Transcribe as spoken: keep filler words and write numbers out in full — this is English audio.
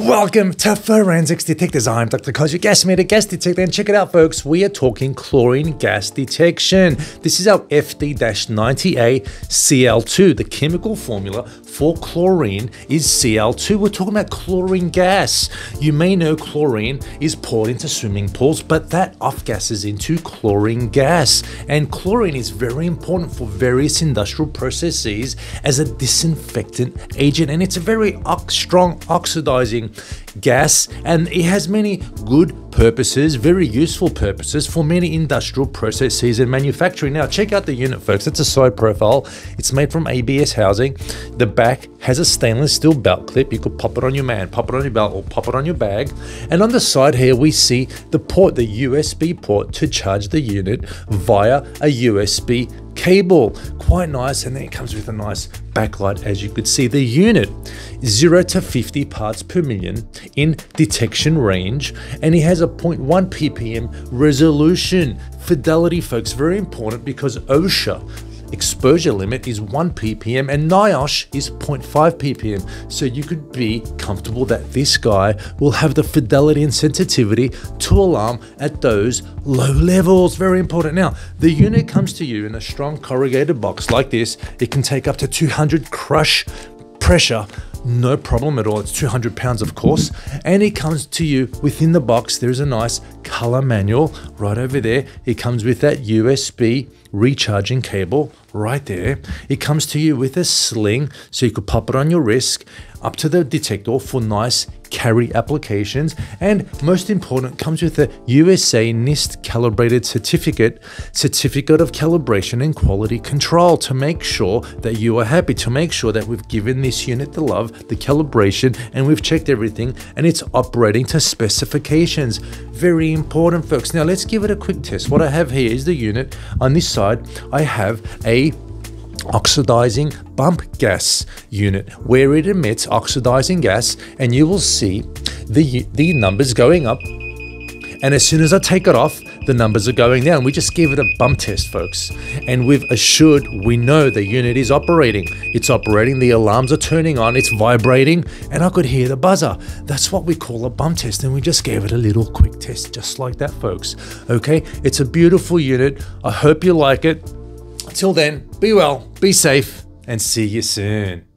Welcome to Forensics Detectives. I'm Doctor Koz, your gas meter, gas detector, and check it out, folks. We are talking chlorine gas detection. This is our F D ninety A C L two. The chemical formula for chlorine is C L two. We're talking about chlorine gas. You may know chlorine is poured into swimming pools, but that off-gases into chlorine gas. And chlorine is very important for various industrial processes as a disinfectant agent, and it's a very ox strong oxidizing gas, and it has many good purposes, very useful purposes for many industrial processes and manufacturing. Now check out the unit, folks. It's a side profile. It's made from A B S housing. The back has a stainless steel belt clip. You could pop it on your man, pop it on your belt, or pop it on your bag. And on the side here we see the port, the U S B port to charge the unit via a U S B cable. Quite nice, and then it comes with a nice backlight, as you could see. The unit, zero to fifty parts per million in detection range, and it has a zero point one P P M resolution. Fidelity, folks, very important, because OSHA exposure limit is one P P M and NIOSH is zero point five P P M. So you could be comfortable that this guy will have the fidelity and sensitivity to alarm at those low levels. Very important. Now, the unit comes to you in a strong corrugated box like this. It can take up to two hundred crush pressure, no problem at all. It's two hundred pounds, of course, and it comes to you within the box. There's a nice color manual right over there. It comes with that U S B recharging cable right there. It comes to you with a sling, so you could pop it on your wrist up to the detector for nice carry applications. And most important, comes with a U S A NIST calibrated certificate, certificate of calibration and quality control, to make sure that you are happy, to make sure that we've given this unit the love, the calibration, and we've checked everything and it's operating to specifications. Very important, folks. Now let's give it a quick test. What I have here is the unit. On this side, I have a oxidizing bump gas unit where it emits oxidizing gas, and you will see the the numbers going up, and as soon as I take it off, the numbers are going down. We just gave it a bump test, folks, and we've assured, we know the unit is operating. It's operating, the alarms are turning on, it's vibrating, and I could hear the buzzer. That's what we call a bump test, and we just gave it a little quick test just like that, folks. Okay, it's a beautiful unit. I hope you like it. Till then, be well, be safe, and see you soon.